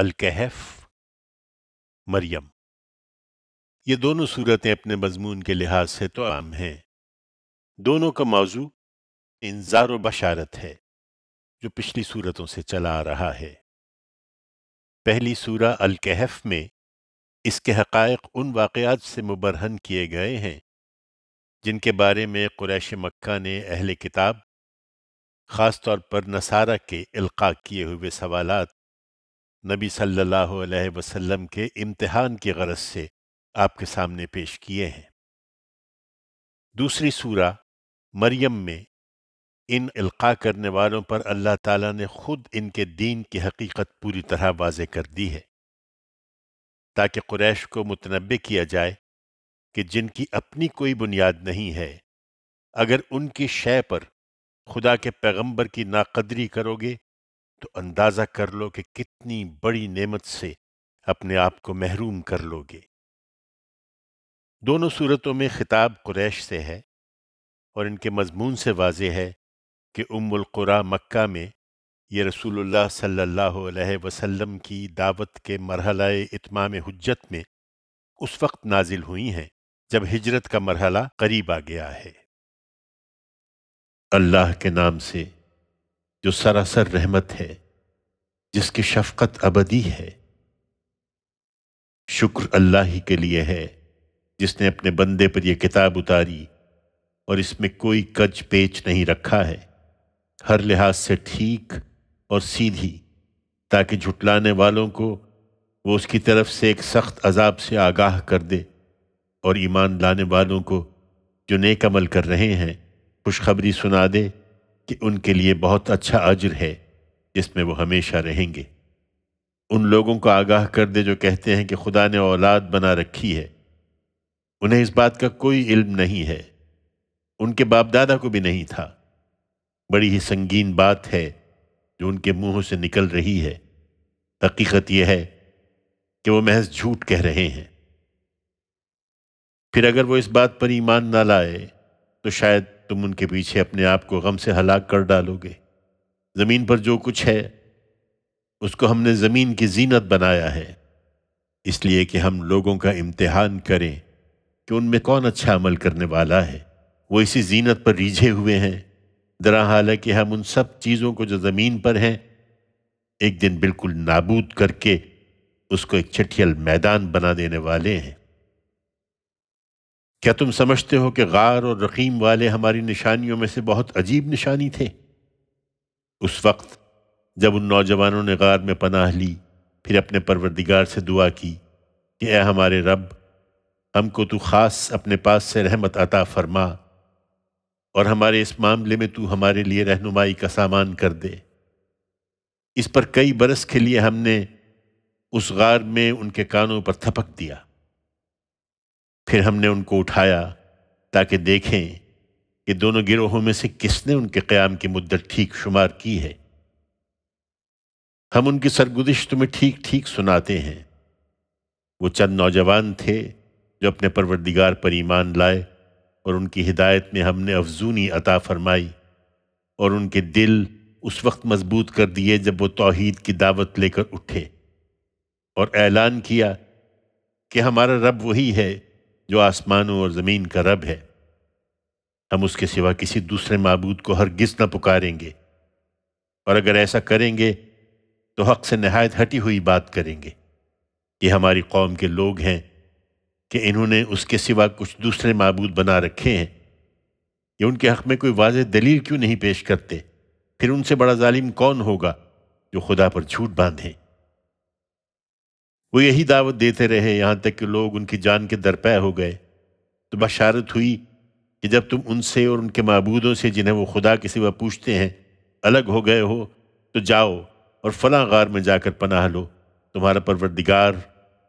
अल कहफ, मरियम। ये दोनों सूरतें अपने मजमून के लिहाज से तो आम हैं। दोनों का मौजू इंजार व बशारत है जो पिछली सूरतों से चला आ रहा है। पहली सूरा अल कहफ में इसके हक़ाइक़ उन वाक़ियात से मुबरहन किए गए हैं जिनके बारे में कुरैश मक्का ने अहले किताब ख़ास तौर पर नसारा के इल्क़ा किए हुए सवालात नबी सल्लल्लाहु अलैहि वसल्लम के इम्तिहान की गरज से आपके सामने पेश किए हैं। दूसरी सूरा मरियम में इन इल्क़ा करने वालों पर अल्लाह ताला ने खुद इनके दीन की हकीकत पूरी तरह वाज़े कर दी है ताकि कुरैश को मुतनब्बे किया जाए कि जिनकी अपनी कोई बुनियाद नहीं है, अगर उनकी शय पर खुदा के पैगंबर की नाकदरी करोगे तो अंदाज़ा कर लो कि कितनी बड़ी नेमत से अपने आप को महरूम कर लोगे। दोनों सूरतों में खिताब कुरैश से है और इनके मजमून से वाज़े है कि उम्मुल कुरा मक्का में ये रसूलुल्लाह सल्लल्लाहु अलैहि वसल्लम की दावत के मरहलाए इत्माम हुज्जत में उस वक्त नाजिल हुई हैं जब हिजरत का मरहला करीब आ गया है। अल्लाह के नाम से जो सरासर रहमत है, जिसकी शफ़क़त अबदी है। शुक्र अल्लाह ही के लिए है जिसने अपने बंदे पर यह किताब उतारी और इसमें कोई कज पेच नहीं रखा है, हर लिहाज से ठीक और सीधी, ताकि झुटलाने वालों को वो उसकी तरफ से एक सख्त अजाब से आगाह कर दे और ईमान लाने वालों को जो नेक अमल कर रहे हैं खुशखबरी सुना दे कि उनके लिए बहुत अच्छा अज्र है जिसमें वो हमेशा रहेंगे। उन लोगों को आगाह कर दे जो कहते हैं कि खुदा ने औलाद बना रखी है, उन्हें इस बात का कोई इल्म नहीं है, उनके बाप दादा को भी नहीं था। बड़ी ही संगीन बात है जो उनके मुँहों से निकल रही है। हकीकत यह है कि वो महज झूठ कह रहे हैं। फिर अगर वो इस बात पर ईमान ना लाए तो शायद तुम उनके पीछे अपने आप को गम से हलाक कर डालोगे। ज़मीन पर जो कुछ है उसको हमने ज़मीन की जीनत बनाया है, इसलिए कि हम लोगों का इम्तिहान करें कि उनमें कौन अच्छा अमल करने वाला है। वो इसी जीनत पर रीझे हुए हैं, दरा हालांकि हम उन सब चीज़ों को जो ज़मीन पर हैं एक दिन बिल्कुल नाबूद करके उसको एक चटियल मैदान बना देने वाले हैं। क्या तुम समझते हो कि गार और रकीम वाले हमारी निशानियों में से बहुत अजीब निशानी थे? उस वक्त जब उन नौजवानों ने गार में पनाह ली, फिर अपने परवरदिगार से दुआ की कि ऐ हमारे रब, हमको तू ख़ास अपने पास से रहमत अता फरमा और हमारे इस मामले में तू हमारे लिए रहनुमाई का सामान कर दे। इस पर कई बरस के लिए हमने उस गार में उनके कानों पर थपक दिया, फिर हमने उनको उठाया ताकि देखें कि दोनों गिरोहों में से किसने उनके क़याम की मुद्दत ठीक शुमार की है। हम उनकी सरगुज़िश तुम्हें ठीक ठीक सुनाते हैं। वो चंद नौजवान थे जो अपने परवरदिगार पर ईमान लाए और उनकी हिदायत में हमने अफजूनी अता फरमाई और उनके दिल उस वक्त मजबूत कर दिए जब वो तौहीद की दावत लेकर उठे और ऐलान किया कि हमारा रब वही है जो आसमानों और ज़मीन का रब है, हम उसके सिवा किसी दूसरे माबूद को हरगिज़ न पुकारेंगे और अगर ऐसा करेंगे तो हक़ से नहायत हटी हुई बात करेंगे। ये हमारी कौम के लोग हैं कि इन्होंने उसके सिवा कुछ दूसरे माबूद बना रखे हैं। ये उनके हक़ में कोई वाज़ेह दलील क्यों नहीं पेश करते? फिर उनसे बड़ा जालिम कौन होगा जो खुदा पर झूठ बांधे? वो यही दावत देते रहे यहाँ तक कि लोग उनकी जान के दरपे हो गए। तो बशारत हुई कि जब तुम उनसे और उनके माबूदों से जिन्हें वो खुदा के सिवा पूछते हैं अलग हो गए हो तो जाओ और फलां गार में जाकर पनाह लो, तुम्हारा परवरदिगार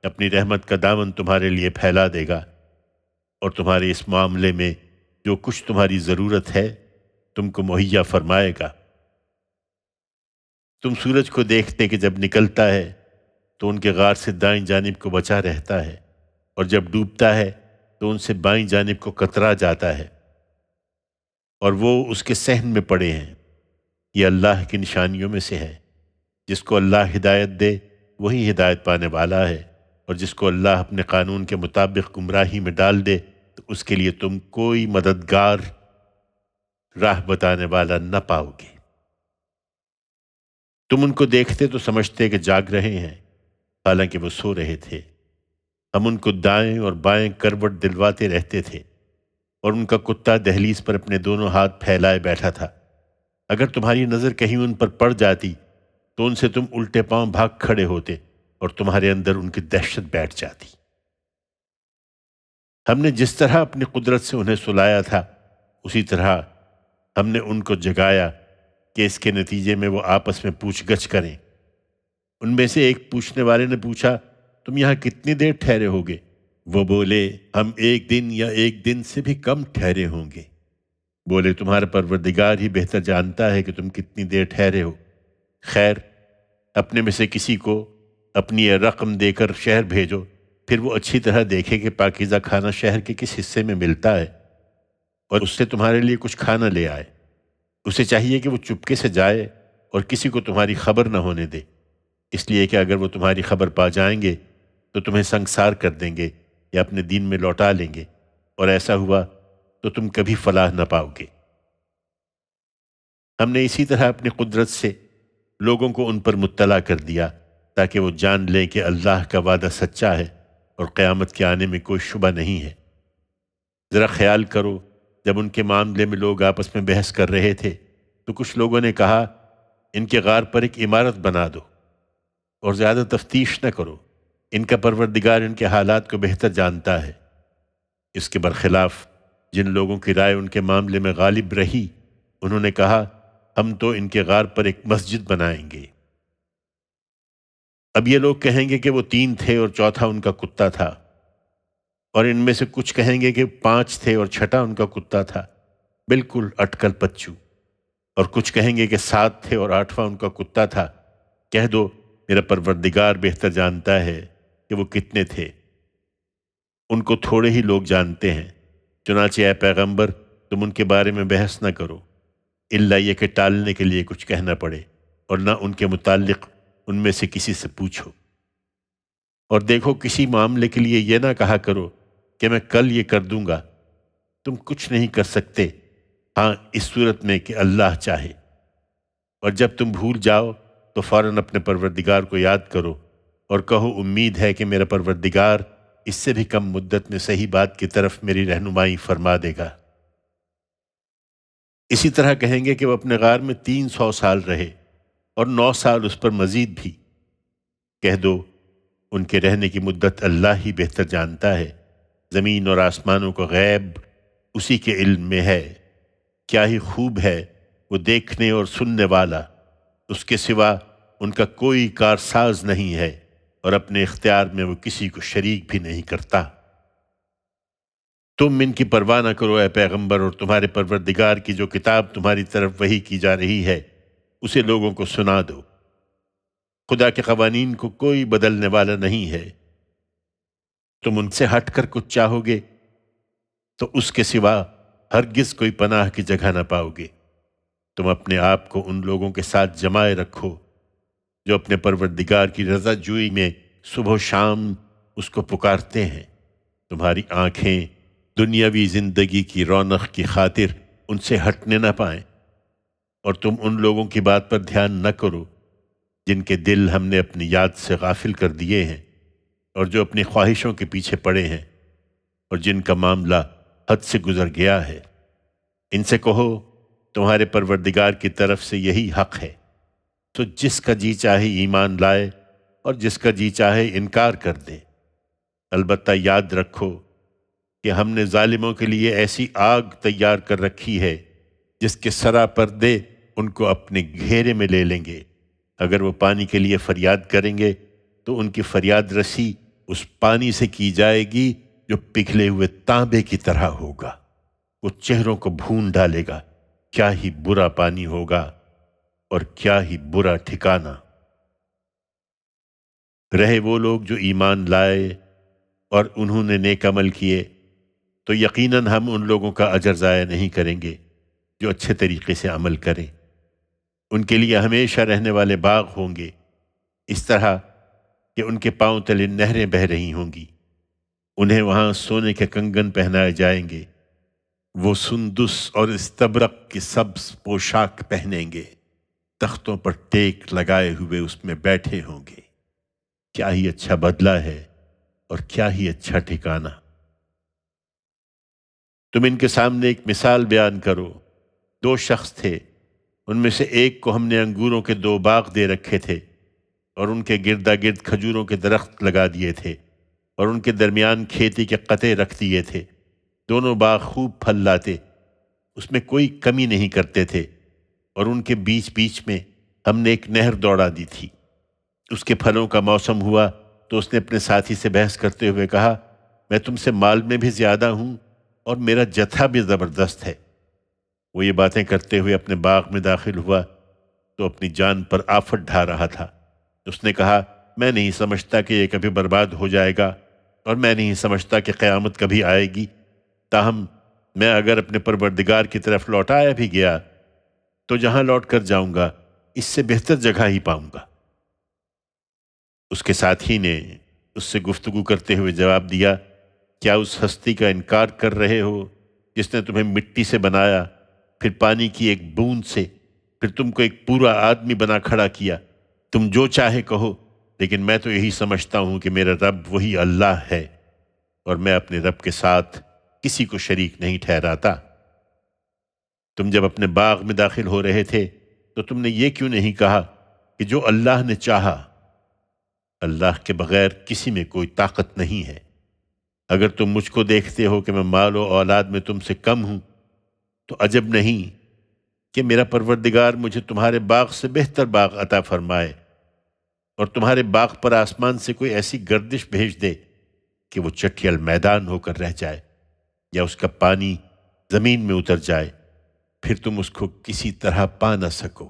अपनी रहमत का दामन तुम्हारे लिए फैला देगा और तुम्हारे इस मामले में जो कुछ तुम्हारी ज़रूरत है तुमको मुहैया फरमाएगा। तुम सूरज को देखते कि जब निकलता है तो उनके गार से दाईं जानिब को बचा रहता है और जब डूबता है तो उनसे बाईं जानिब को कतरा जाता है और वो उसके सहन में पड़े हैं। ये अल्लाह की निशानियों में से है। जिसको अल्लाह हिदायत दे वही हिदायत पाने वाला है, और जिसको अल्लाह अपने कानून के मुताबिक गुमराही में डाल दे तो उसके लिए तुम कोई मददगार राह बताने वाला न पाओगे। तुम उनको देखते तो समझते कि जाग रहे हैं, हालांकि वो सो रहे थे। हम उनको दाएं और बाएं करवट दिलवाते रहते थे, और उनका कुत्ता दहलीज पर अपने दोनों हाथ फैलाए बैठा था। अगर तुम्हारी नज़र कहीं उन पर पड़ जाती तो उनसे तुम उल्टे पांव भाग खड़े होते और तुम्हारे अंदर उनकी दहशत बैठ जाती। हमने जिस तरह अपनी कुदरत से उन्हें सुलाया था, उसी तरह हमने उनको जगाया कि इसके नतीजे में वो आपस में पूछगछ करें। उनमें से एक पूछने वाले ने पूछा, तुम यहाँ कितनी देर ठहरे होगे? वो बोले, हम एक दिन या एक दिन से भी कम ठहरे होंगे। बोले, तुम्हारा परवरदिगार ही बेहतर जानता है कि तुम कितनी देर ठहरे हो। खैर, अपने में से किसी को अपनी यह रकम देकर शहर भेजो, फिर वो अच्छी तरह देखे कि पाकीज़ा खाना शहर के किस हिस्से में मिलता है, और उससे तुम्हारे लिए कुछ खाना ले आए। उसे चाहिए कि वो चुपके से जाए और किसी को तुम्हारी खबर न होने दे, इसलिए कि अगर वो तुम्हारी खबर पा जाएंगे तो तुम्हें संगसार कर देंगे या अपने दीन में लौटा लेंगे, और ऐसा हुआ तो तुम कभी फलाह न पाओगे। हमने इसी तरह अपनी कुदरत से लोगों को उन पर मुत्तला कर दिया ताकि वो जान लें कि अल्लाह का वादा सच्चा है और क़यामत के आने में कोई शुबा नहीं है। ज़रा ख्याल करो, जब उनके मामले में लोग आपस में बहस कर रहे थे तो कुछ लोगों ने कहा, इनके गार पर एक इमारत बना दो और ज़्यादा तफ्तीश न करो, इनका परवरदिगार इनके हालात को बेहतर जानता है। इसके बरखिलाफ जिन लोगों की राय उनके मामले में गालिब रही, उन्होंने कहा, हम तो इनके गार पर एक मस्जिद बनाएंगे। अब ये लोग कहेंगे कि वो 3 थे और चौथा उनका कुत्ता था, और इनमें से कुछ कहेंगे कि 5 थे और छठा उनका कुत्ता था, बिल्कुल अटकल पच्चू, और कुछ कहेंगे कि 7 थे और 8वां उनका कुत्ता था। कह दो, मेरा परवरदिगार बेहतर जानता है कि वो कितने थे, उनको थोड़े ही लोग जानते हैं। चुनांचे ऐ पैगंबर, तुम उनके बारे में बहस न करो, इल्ला ये कि टालने के लिए कुछ कहना पड़े, और ना उनके मुतालिक उनमें से किसी से पूछो। और देखो, किसी मामले के लिए यह ना कहा करो कि मैं कल ये कर दूंगा, तुम कुछ नहीं कर सकते, हाँ इस सूरत में कि अल्लाह चाहे। और जब तुम भूल जाओ तो फ़ौरन अपने परवरदिगार को याद करो और कहो, उम्मीद है कि मेरा परवरदिगार इससे भी कम मुद्दत में सही बात की तरफ मेरी रहनुमाई फरमा देगा। इसी तरह कहेंगे कि वह अपने गार में 300 साल रहे और 9 साल उस पर मजीद भी। कह दो, उनके रहने की मुद्दत अल्लाह ही बेहतर जानता है, ज़मीन और आसमानों का गैब उसी के इल्म में है। क्या ही खूब है वो देखने और सुनने वाला, उसके सिवा उनका कोई कारसाज नहीं है, और अपने इख्तियार में वो किसी को शरीक भी नहीं करता। तुम इनकी परवाह न करो ऐ पैगंबर, और तुम्हारे परवरदिगार की जो किताब तुम्हारी तरफ वही की जा रही है उसे लोगों को सुना दो। खुदा के कवानीन को कोई बदलने वाला नहीं है। तुम उनसे हटकर कुछ चाहोगे तो उसके सिवा हरगिज़ कोई पनाह की जगह ना पाओगे। तुम अपने आप को उन लोगों के साथ जमाए रखो जो अपने परवरदिगार की रज़ाजुई में सुबह शाम उसको पुकारते हैं। तुम्हारी आँखें दुनियावी ज़िंदगी की रौनक की खातिर उनसे हटने ना पाएं, और तुम उन लोगों की बात पर ध्यान न करो जिनके दिल हमने अपनी याद से गाफिल कर दिए हैं, और जो अपनी ख्वाहिशों के पीछे पड़े हैं, और जिनका मामला हद से गुज़र गया है। इनसे कहो, तुम्हारे परवरदिगार की तरफ से यही हक है, तो जिसका जी चाहे ईमान लाए और जिसका जी चाहे इनकार कर दे। अलबत्ता याद रखो कि हमने जालिमों के लिए ऐसी आग तैयार कर रखी है जिसके सरा पर्दे उनको अपने घेरे में ले लेंगे। अगर वो पानी के लिए फरियाद करेंगे तो उनकी फरियाद रसी उस पानी से की जाएगी जो पिघले हुए तांबे की तरह होगा, वो चेहरों को भून डालेगा। क्या ही बुरा पानी होगा और क्या ही बुरा ठिकाना। रहे वो लोग जो ईमान लाए और उन्होंने नेक अमल किए, तो यकीनन हम उन लोगों का अजर ज़ाया नहीं करेंगे जो अच्छे तरीके से अमल करें। उनके लिए हमेशा रहने वाले बाग होंगे। इस तरह कि उनके पाँव तले नहरें बह रही होंगी, उन्हें वहाँ सोने के कंगन पहनाए जाएंगे, वो सुंदुस और इस्तबरक की सब्ज पोशाक पहनेंगे, तख्तों पर टेक लगाए हुए उसमें बैठे होंगे। क्या ही अच्छा बदला है और क्या ही अच्छा ठिकाना। तुम इनके सामने एक मिसाल बयान करो। दो शख्स थे, उनमें से एक को हमने अंगूरों के दो बाग दे रखे थे और उनके गिरदा गिर्द खजूरों के दरख्त लगा दिए थे और उनके दरमियान खेती के कते रख दिए थे। दोनों बाग खूब फल लाते, उसमें कोई कमी नहीं करते थे, और उनके बीच बीच में हमने एक नहर दौड़ा दी थी। उसके फलों का मौसम हुआ तो उसने अपने साथी से बहस करते हुए कहा, मैं तुमसे माल में भी ज़्यादा हूँ और मेरा जत्था भी ज़बरदस्त है। वो ये बातें करते हुए अपने बाग में दाखिल हुआ तो अपनी जान पर आफत ढा रहा था। उसने कहा, मैं नहीं समझता कि ये कभी बर्बाद हो जाएगा और मैं नहीं समझता कि क़यामत कभी आएगी, ताहम मैं अगर अपने परवरदिगार की तरफ लौटाया भी गया तो जहाँ लौट कर जाऊँगा इससे बेहतर जगह ही पाऊँगा। उसके साथी ने उससे गुफ्तगू करते हुए जवाब दिया, क्या उस हस्ती का इनकार कर रहे हो जिसने तुम्हें मिट्टी से बनाया, फिर पानी की एक बूंद से, फिर तुमको एक पूरा आदमी बना खड़ा किया। तुम जो चाहे कहो, लेकिन मैं तो यही समझता हूँ कि मेरा रब वही अल्लाह है और मैं अपने रब के साथ किसी को शरीक नहीं ठहराता। तुम जब अपने बाग में दाखिल हो रहे थे तो तुमने ये क्यों नहीं कहा कि जो अल्लाह ने चाहा। अल्लाह के बग़ैर किसी में कोई ताकत नहीं है। अगर तुम मुझको देखते हो कि मैं माल और औलाद में तुमसे कम हूँ तो अजब नहीं कि मेरा परवरदिगार मुझे तुम्हारे बाग से बेहतर बाग अता फरमाए और तुम्हारे बाग पर आसमान से कोई ऐसी गर्दिश भेज दे कि वो चटियल मैदान होकर रह जाए या उसका पानी ज़मीन में उतर जाए, फिर तुम उसको किसी तरह पा न सको।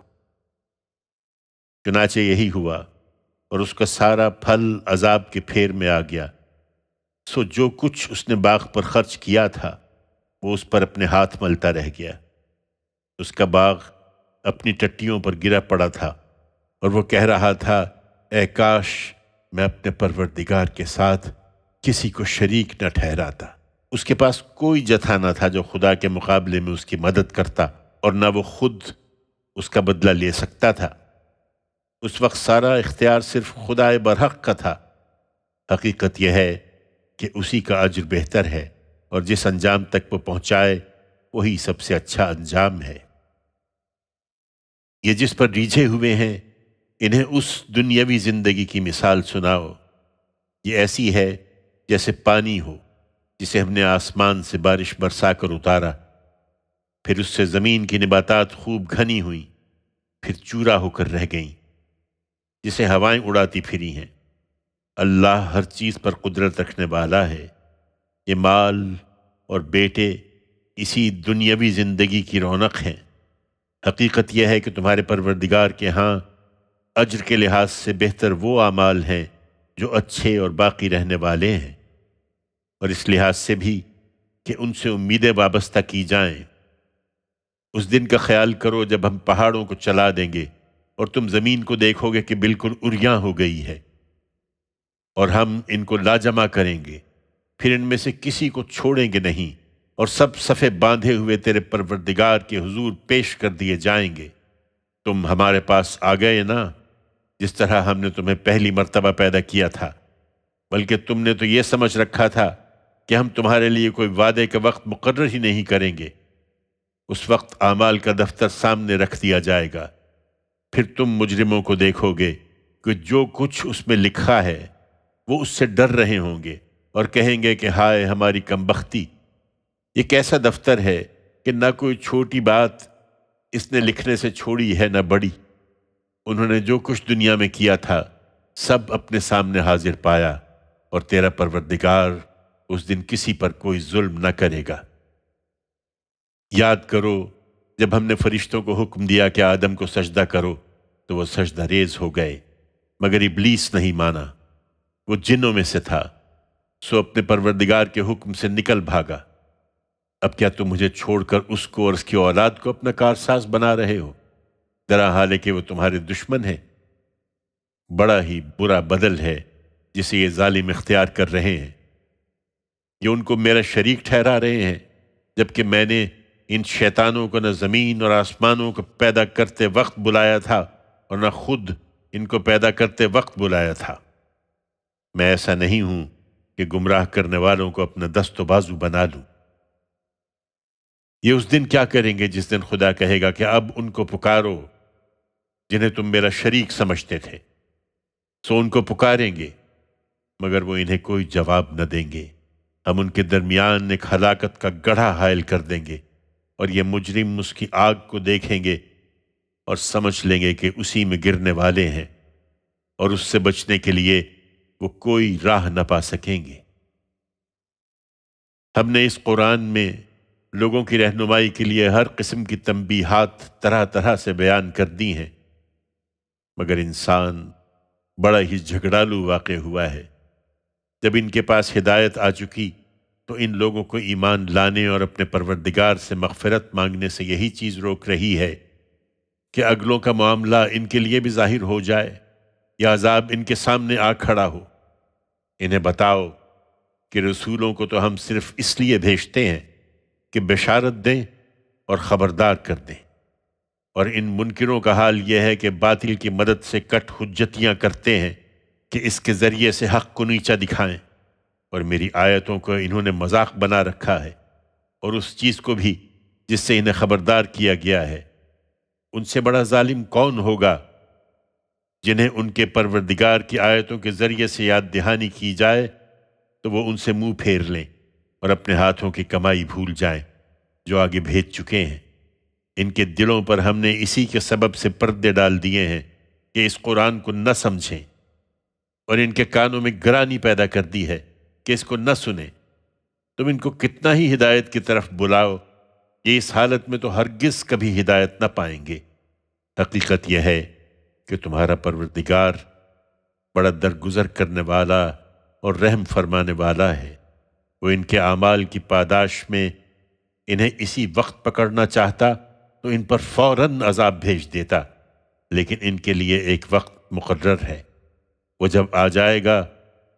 चुनाचे यही हुआ और उसका सारा फल अजाब के फेर में आ गया। सो जो कुछ उसने बाग पर खर्च किया था वो उस पर अपने हाथ मलता रह गया। उसका बाग अपनी टट्टियों पर गिरा पड़ा था और वो कह रहा था, ऐ काश मैं अपने परवरदिगार के साथ किसी को शरीक न ठहराता। उसके पास कोई जथा न था जो खुदा के मुकाबले में उसकी मदद करता और न वो खुद उसका बदला ले सकता था। उस वक्त सारा इख्तियार सिर्फ खुदाए बरहक का था। हकीकत यह है कि उसी का अज्र बेहतर है और जिस अंजाम तक वो पहुँचाए वही सबसे अच्छा अंजाम है। ये जिस पर रीझे हुए हैं इन्हें उस दुनियावी ज़िंदगी की मिसाल सुनाओ। ये ऐसी है जैसे पानी हो जिसे हमने आसमान से बारिश बरसा कर उतारा, फिर उससे ज़मीन की निबातात खूब घनी हुई, फिर चूरा होकर रह गईं जिसे हवाएं उड़ाती फिरी हैं। अल्लाह हर चीज़ पर कुदरत रखने वाला है। ये माल और बेटे इसी दुनियावी ज़िंदगी की रौनक हैं। हकीकत यह है कि तुम्हारे परवरदिगार के यहाँ अज्र के लिहाज से बेहतर वो आमाल हैं जो अच्छे और बाकी रहने वाले हैं, और इस लिहाज से भी कि उनसे उम्मीदें वाबस्ता की जाएं। उस दिन का ख्याल करो जब हम पहाड़ों को चला देंगे और तुम ज़मीन को देखोगे कि बिल्कुल उरियां हो गई है, और हम इनको लाजमा करेंगे, फिर इनमें से किसी को छोड़ेंगे नहीं और सब सफ़े बांधे हुए तेरे परवरदिगार के हुजूर पेश कर दिए जाएंगे। तुम हमारे पास आ गए ना, जिस तरह हमने तुम्हें पहली मर्तबा पैदा किया था, बल्कि तुमने तो ये समझ रखा था कि हम तुम्हारे लिए कोई वादे का वक्त मुकर्रर ही नहीं करेंगे। उस वक्त आमाल का दफ्तर सामने रख दिया जाएगा, फिर तुम मुजरिमों को देखोगे कि जो कुछ उसमें लिखा है वो उससे डर रहे होंगे और कहेंगे कि हाय हमारी कमबख्ती। ये कैसा दफ्तर है कि ना कोई छोटी बात इसने लिखने से छोड़ी है ना बड़ी। उन्होंने जो कुछ दुनिया में किया था सब अपने सामने हाजिर पाया, और तेरा परवरदिगार उस दिन किसी पर कोई जुल्म न करेगा। याद करो जब हमने फरिश्तों को हुक्म दिया कि आदम को सजदा करो तो वह सजदा रेज हो गए, मगर इब्लीस नहीं माना, वो जिन्नों में से था, सो अपने परवरदिगार के हुक्म से निकल भागा। अब क्या तुम मुझे छोड़कर उसको और उसकी औलाद को अपना कारसाज बना रहे हो, दरा हाल है कि वो तुम्हारे दुश्मन है। बड़ा ही बुरा बदल है जिसे ये जालिम इख्तियार कर रहे हैं। ये उनको मेरा शरीक ठहरा रहे हैं, जबकि मैंने इन शैतानों को न ज़मीन और आसमानों को पैदा करते वक्त बुलाया था और न खुद इनको पैदा करते वक्त बुलाया था। मैं ऐसा नहीं हूं कि गुमराह करने वालों को अपना दस्त बाजू बना लूं। ये उस दिन क्या करेंगे जिस दिन खुदा कहेगा कि अब उनको पुकारो जिन्हें तुम मेरा शरीक समझते थे। सो उनको पुकारेंगे मगर वो इन्हें कोई जवाब न देंगे। हम उनके दरमियान एक हलाकत का गढ़ा हायल कर देंगे और ये मुजरिम उसकी आग को देखेंगे और समझ लेंगे कि उसी में गिरने वाले हैं और उससे बचने के लिए वो कोई राह न पा सकेंगे। हमने इस कुरान में लोगों की रहनुमाई के लिए हर किस्म की तंबीहात तरह तरह से बयान कर दी हैं, मगर इंसान बड़ा ही झगड़ालू वाक़ हुआ है। जब इनके पास हिदायत आ चुकी तो इन लोगों को ईमान लाने और अपने परवरदिगार से मग़फ़िरत मांगने से यही चीज़ रोक रही है कि अगलों का मामला इनके लिए भी ज़ाहिर हो जाए या अजाब इनके सामने आ खड़ा हो। इन्हें बताओ कि रसूलों को तो हम सिर्फ इसलिए भेजते हैं कि बशारत दें और ख़बरदार कर दें, और इन मुनकिरों का हाल यह है कि बातिल की मदद से कट हुज्जतियाँ करते हैं कि इसके ज़रिए से हक़ को नीचा दिखाएं, और मेरी आयतों को इन्होंने मजाक बना रखा है और उस चीज़ को भी जिससे इन्हें ख़बरदार किया गया है। उनसे बड़ा जालिम कौन होगा जिन्हें उनके परवरदिगार की आयतों के ज़रिए से याद दहानी की जाए तो वो उनसे मुंह फेर लें और अपने हाथों की कमाई भूल जाएं जो आगे भेज चुके हैं। इनके दिलों पर हमने इसी के सबब से पर्दे डाल दिए हैं कि इस कुरान को न समझें, और इनके कानों में गरानी पैदा कर दी है कि इसको न सुने। तुम इनको कितना ही हिदायत की तरफ बुलाओ, ये इस हालत में तो हरगिज़ कभी हिदायत न पाएंगे। हकीकत यह है कि तुम्हारा परवरदिगार बड़ा दरगुजर करने वाला और रहम फरमाने वाला है। वो इनके आमाल की पादाश में इन्हें इसी वक्त पकड़ना चाहता तो इन पर फौरन अजाब भेज देता, लेकिन इनके लिए एक वक्त मुकर्रर है। वो जब आ जाएगा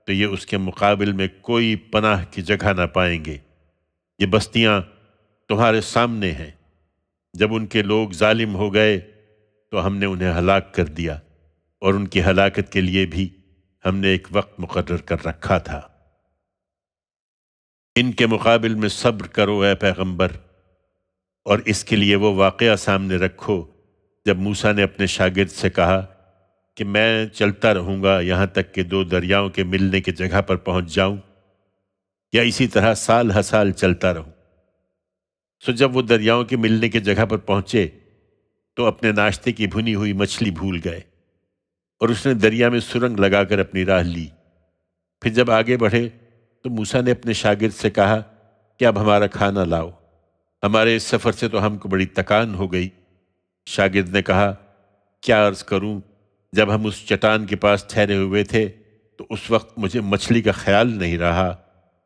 तो ये उसके मुकाबले में कोई पनाह की जगह ना पाएंगे। ये बस्तियाँ तुम्हारे सामने हैं। जब उनके लोग जालिम हो गए तो हमने उन्हें हलाक कर दिया, और उनकी हलाकत के लिए भी हमने एक वक्त मुकर्रर कर रखा था। इनके मुकाबिल में सब्र करो ऐ पैगंबर, और इसके लिए वो वाक़या सामने रखो जब मूसा ने अपने शागिर्द से कहा कि मैं चलता रहूँगा यहाँ तक कि दो दरियाओं के मिलने की जगह पर पहुँच जाऊँ, या इसी तरह साल हर साल चलता रहूँ। सो जब वो दरियाओं के मिलने की जगह पर पहुँचे तो अपने नाश्ते की भुनी हुई मछली भूल गए और उसने दरिया में सुरंग लगाकर अपनी राह ली। फिर जब आगे बढ़े तो मूसा ने अपने शागिर्द से कहा कि अब हमारा खाना लाओ, हमारे इस सफ़र से तो हमको बड़ी थकान हो गई। शागिर्द ने कहा, क्या अर्ज़ करूं, जब हम उस चट्टान के पास ठहरे हुए थे तो उस वक्त मुझे मछली का ख्याल नहीं रहा,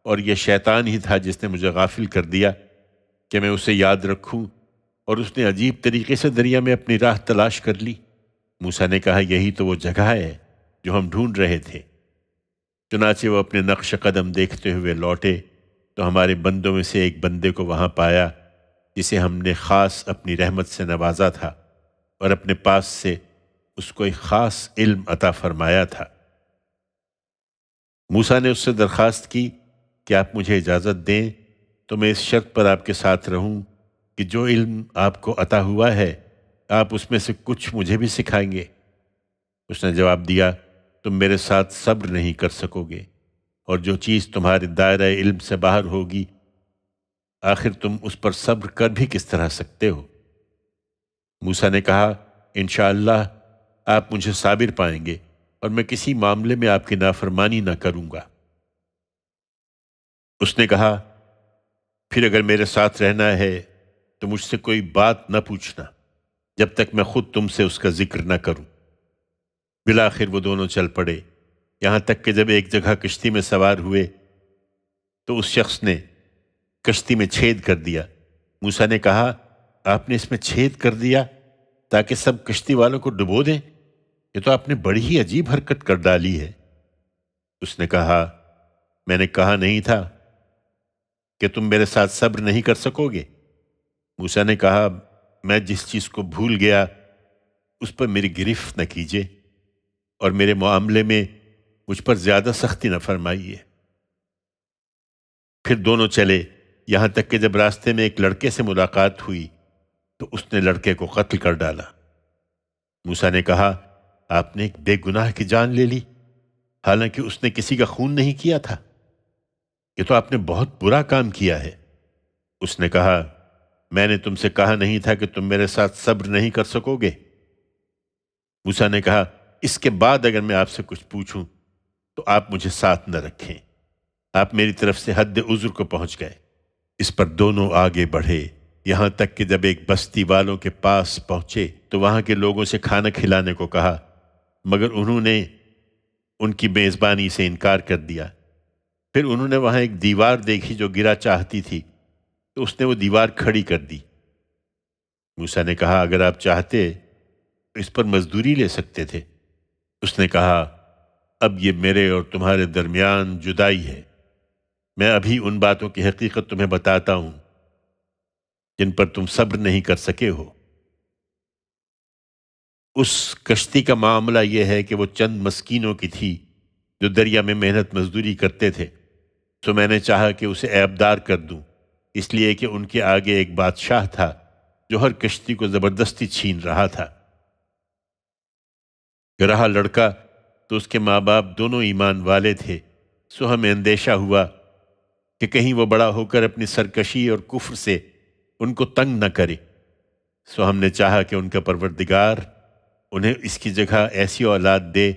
और यह शैतान ही था जिसने मुझे गाफिल कर दिया कि मैं उसे याद रखूं, और उसने अजीब तरीके से दरिया में अपनी राह तलाश कर ली। मूसा ने कहा, यही तो वो जगह है जो हम ढूंढ रहे थे। चुनाचे वो अपने नक्श कदम देखते हुए लौटे तो हमारे बंदों में से एक बंदे को वहाँ पाया जिसे हमने ख़ास अपनी रहमत से नवाजा था और अपने पास से उसको एक ख़ास इल्म अता फरमाया था। मूसा ने उससे दरख्वास्त की कि आप मुझे इजाज़त दें तो मैं इस शर्त पर आपके साथ रहूँ कि जो इल्म आपको अता हुआ है आप उसमें से कुछ मुझे भी सिखाएंगे। उसने जवाब दिया, तुम मेरे साथ सब्र नहीं कर सकोगे, और जो चीज़ तुम्हारे दायरा इल्म से बाहर होगी आखिर तुम उस पर सब्र कर भी किस तरह सकते हो। मूसा ने कहा, इंशाअल्लाह आप मुझे साबिर पाएंगे और मैं किसी मामले में आपकी नाफरमानी ना करूँगा। उसने कहा, फिर अगर मेरे साथ रहना है तो मुझसे कोई बात न पूछना जब तक मैं खुद तुमसे उसका जिक्र न करूं। बिलाखिर वो दोनों चल पड़े, यहाँ तक कि जब एक जगह कश्ती में सवार हुए तो उस शख्स ने कश्ती में छेद कर दिया। मूसा ने कहा, आपने इसमें छेद कर दिया ताकि सब कश्ती वालों को डुबो दें? ये तो आपने बड़ी ही अजीब हरकत कर डाली है। उसने कहा, मैंने कहा नहीं था कि तुम मेरे साथ सब्र नहीं कर सकोगे? मूसा ने कहा, मैं जिस चीज़ को भूल गया उस पर मेरी गिरफ्त न कीजिए और मेरे मामले में मुझ पर ज़्यादा सख्ती न फरमाइए। फिर दोनों चले, यहाँ तक कि जब रास्ते में एक लड़के से मुलाकात हुई तो उसने लड़के को कत्ल कर डाला। मूसा ने कहा, आपने एक बेगुनाह की जान ले ली, हालांकि उसने किसी का खून नहीं किया था। ये तो आपने बहुत बुरा काम किया है। उसने कहा, मैंने तुमसे कहा नहीं था कि तुम मेरे साथ सब्र नहीं कर सकोगे? मूसा ने कहा, इसके बाद अगर मैं आपसे कुछ पूछूं तो आप मुझे साथ न रखें। आप मेरी तरफ से हद उज़्र को पहुंच गए। इस पर दोनों आगे बढ़े, यहाँ तक कि जब एक बस्ती वालों के पास पहुंचे तो वहाँ के लोगों से खाना खिलाने को कहा, मगर उन्होंने उनकी मेज़बानी से इनकार कर दिया। फिर उन्होंने वहाँ एक दीवार देखी जो गिरा चाहती थी, तो उसने वो दीवार खड़ी कर दी। मूसा ने कहा, अगर आप चाहते तो इस पर मजदूरी ले सकते थे। उसने कहा, अब ये मेरे और तुम्हारे दरमियान जुदाई है। मैं अभी उन बातों की हकीकत तुम्हें बताता हूं जिन पर तुम सब्र नहीं कर सके हो। उस कश्ती का मामला यह है कि वो चंद मस्कीनों की थी जो दरिया में मेहनत मजदूरी करते थे, तो मैंने चाहा कि उसे ऐबदार कर दूं, इसलिए कि उनके आगे एक बादशाह था जो हर कश्ती को ज़बरदस्ती छीन रहा था। रहा लड़का तो उसके माँ बाप दोनों ईमान वाले थे, सो हमें अंदेशा हुआ कि कहीं वो बड़ा होकर अपनी सरकशी और कुफ्र से उनको तंग न करे, सो हमने चाहा कि उनका परवरदिगार उन्हें इसकी जगह ऐसी औलाद दे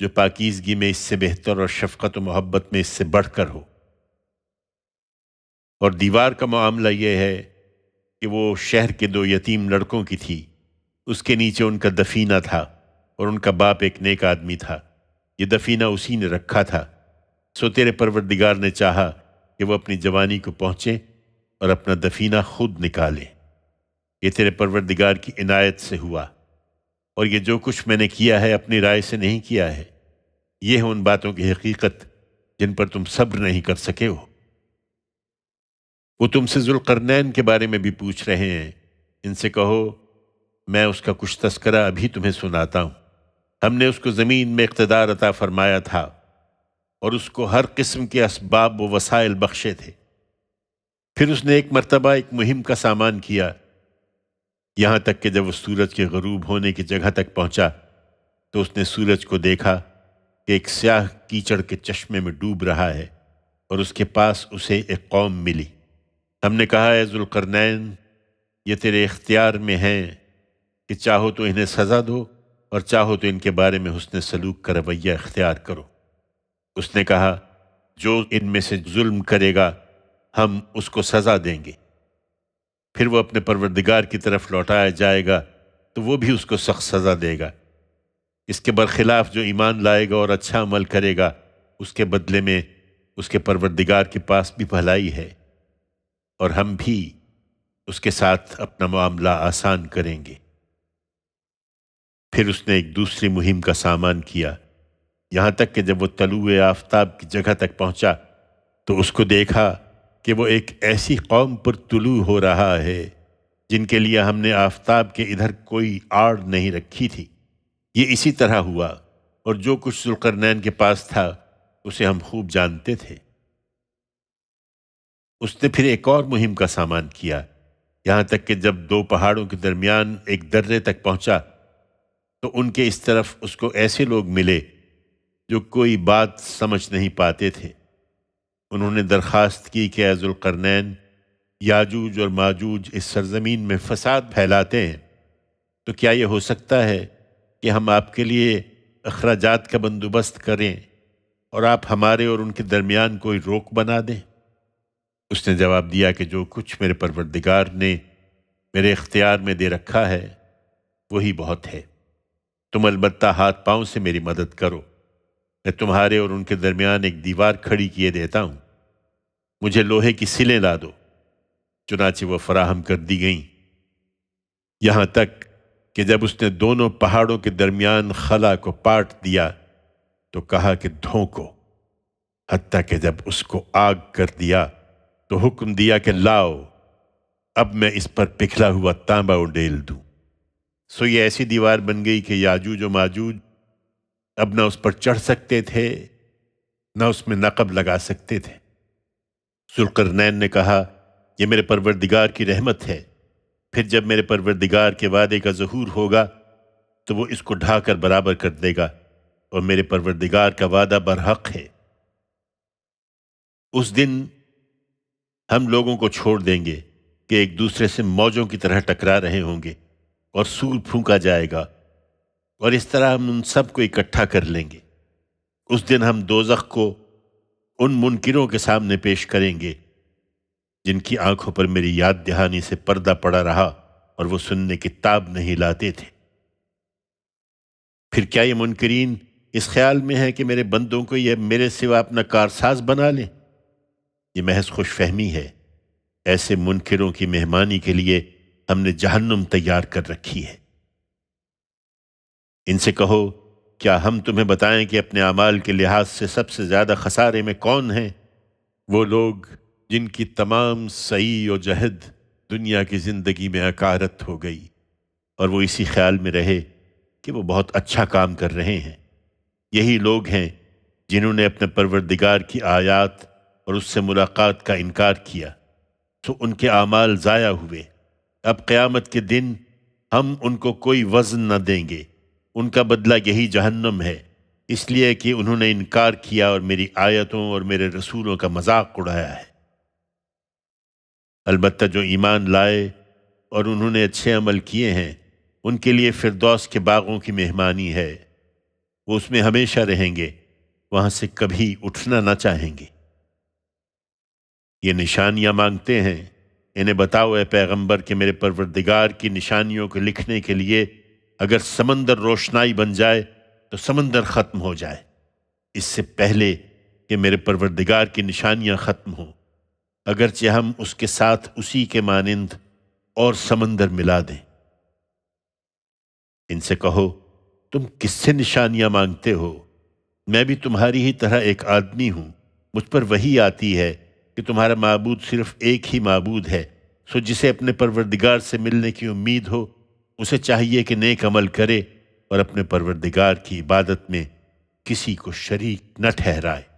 जो पाकीज़गी में इससे बेहतर और शफ़क़त और मोहब्बत में इससे बढ़कर हो। और दीवार का मामला यह है कि वो शहर के दो यतीम लड़कों की थी, उसके नीचे उनका दफीना था और उनका बाप एक नेक आदमी था। ये दफीना उसी ने रखा था, सो तेरे परवरदिगार ने चाहा कि वो अपनी जवानी को पहुँचे और अपना दफीना खुद निकाले। ये तेरे परवरदिगार की इनायत से हुआ, और ये जो कुछ मैंने किया है अपनी राय से नहीं किया है। ये है उन बातों की हकीकत जिन पर तुम सब्र नहीं कर सके हो। वो तुमसे ज़ुल्क़र्नैन के बारे में भी पूछ रहे हैं, इनसे कहो मैं उसका कुछ तस्करा अभी तुम्हें सुनाता हूँ। हमने उसको ज़मीन में इक़्तिदार अता फ़रमाया था और उसको हर किस्म के असबाब व वसाइल बख्शे थे। फिर उसने एक मरतबा एक मुहिम का सामान किया, यहाँ तक कि जब वो सूरज के ग़रूब होने की जगह तक पहुँचा तो उसने सूरज को देखा कि एक स्याह कीचड़ के चश्मे में डूब रहा है, और उसके पास उसे एक कौम मिली। हमने कहा, ए ज़ुल्क़र्नैन, ये तेरे इख्तियार में हैं कि चाहो तो इन्हें सज़ा दो और चाहो तो इनके बारे में हुस्न सलूक का रवैया इख्तियार करो। उसने कहा, जो इनमें से जुल्म करेगा हम उसको सज़ा देंगे, फिर वो अपने परवरदिगार की तरफ लौटाया जाएगा तो वो भी उसको सख्त सज़ा देगा। इसके बरखिलाफ जो ईमान लाएगा और अच्छा अमल करेगा उसके बदले में उसके परवरदिगार के पास भी भलाई है, और हम भी उसके साथ अपना मामला आसान करेंगे। फिर उसने एक दूसरी मुहिम का सामान किया, यहाँ तक कि जब वो तलुए आफ्ताब की जगह तक पहुँचा तो उसको देखा कि वो एक ऐसी कौम पर तुलू हो रहा है जिनके लिए हमने आफ्ताब के इधर कोई आड़ नहीं रखी थी। ये इसी तरह हुआ, और जो कुछ ज़ुल्क़र्नैन के पास था उसे हम खूब जानते थे। उसने फिर एक और मुहिम का सामान किया, यहाँ तक कि जब दो पहाड़ों के दरमियान एक दर्रे तक पहुँचा तो उनके इस तरफ उसको ऐसे लोग मिले जो कोई बात समझ नहीं पाते थे। उन्होंने दरख्वास्त की कि ए ज़ुल्क़र्नैन, याजूज और माजूज इस सरजमीन में फसाद फैलाते हैं, तो क्या ये हो सकता है कि हम आपके लिए अखराजात का बंदोबस्त करें और आप हमारे और उनके दरमियान कोई रोक बना दें? उसने जवाब दिया कि जो कुछ मेरे परवरदिगार ने मेरे इख्तियार में दे रखा है वही बहुत है। तुम अलबत्ता हाथ पाँव से मेरी मदद करो, मैं तुम्हारे और उनके दरमियान एक दीवार खड़ी किए देता हूँ। मुझे लोहे की सिलें ला दो। चुनाचे वह फराहम कर दी गईं, यहाँ तक कि जब उसने दोनों पहाड़ों के दरमियान खला को पाट दिया तो कहा कि धोंको, हत्ता कि जब उसको आग कर दिया तो हुक्म दिया कि लाओ, अब मैं इस पर पिघला हुआ तांबा उडेल दूँ। सो ये ऐसी दीवार बन गई कि याजूज और माजूज अब ना उस पर चढ़ सकते थे ना उसमें नक़ब लगा सकते थे। ज़ुल्क़रनैन ने कहा, यह मेरे परवरदिगार की रहमत है, फिर जब मेरे परवरदिगार के वादे का ज़हूर होगा तो वो इसको ढाकर बराबर कर देगा, और मेरे परवरदिगार का वादा बरहक है। उस दिन हम लोगों को छोड़ देंगे कि एक दूसरे से मौजों की तरह टकरा रहे होंगे और सूल फूंका जाएगा, और इस तरह हम उन सब को इकट्ठा कर लेंगे। उस दिन हम दोज़ख को उन मुनकिरों के सामने पेश करेंगे जिनकी आंखों पर मेरी याद दहानी से पर्दा पड़ा रहा और वो सुनने की ताब नहीं लाते थे। फिर क्या ये मुनकिरीन इस ख्याल में है कि मेरे बंदों को यह मेरे सिवा अपना कारसाज बना लें? ये महज खुश फहमी है। ऐसे मुनकिरों की मेहमानी के लिए हमने जहन्नुम तैयार कर रखी है। इनसे कहो, क्या हम तुम्हें बताएं कि अपने अमाल के लिहाज से सबसे ज़्यादा खसारे में कौन हैं? वो लोग जिनकी तमाम सई और जहद दुनिया की ज़िंदगी में अकारत हो गई और वो इसी ख्याल में रहे कि वो बहुत अच्छा काम कर रहे हैं। यही लोग हैं जिन्होंने अपने परवरदिगार की आयात और उससे मुलाकात का इनकार किया, तो उनके आमाल ज़ाया हुए। अब क़यामत के दिन हम उनको कोई वज़न न देंगे, उनका बदला यही जहन्नम है, इसलिए कि उन्होंने इनकार किया और मेरी आयतों और मेरे रसूलों का मजाक उड़ाया है। अलबत्ता जो ईमान लाए और उन्होंने अच्छे अमल किए हैं, उनके लिए फिरदौस के बागों की मेहमानी है, वो उसमें हमेशा रहेंगे, वहाँ से कभी उठना ना चाहेंगे। ये निशानियाँ मांगते हैं, इन्हें बताओ ए पैगम्बर कि मेरे परवरदिगार की निशानियों को लिखने के लिए अगर समंदर रोशनाई बन जाए तो समंदर ख़त्म हो जाए, इससे पहले कि मेरे परवरदिगार की निशानियाँ ख़त्म हों, अगरचे हम उसके साथ उसी के मानिंद और समंदर मिला दें। इनसे कहो, तुम किससे निशानियाँ मांगते हो? मैं भी तुम्हारी ही तरह एक आदमी हूँ, मुझ पर वही आती है कि तुम्हारा माबूद सिर्फ एक ही माबूद है। सो जिसे अपने परवरदिगार से मिलने की उम्मीद हो उसे चाहिए कि नेक अमल करे और अपने परवरदिगार की इबादत में किसी को शरीक न ठहराए।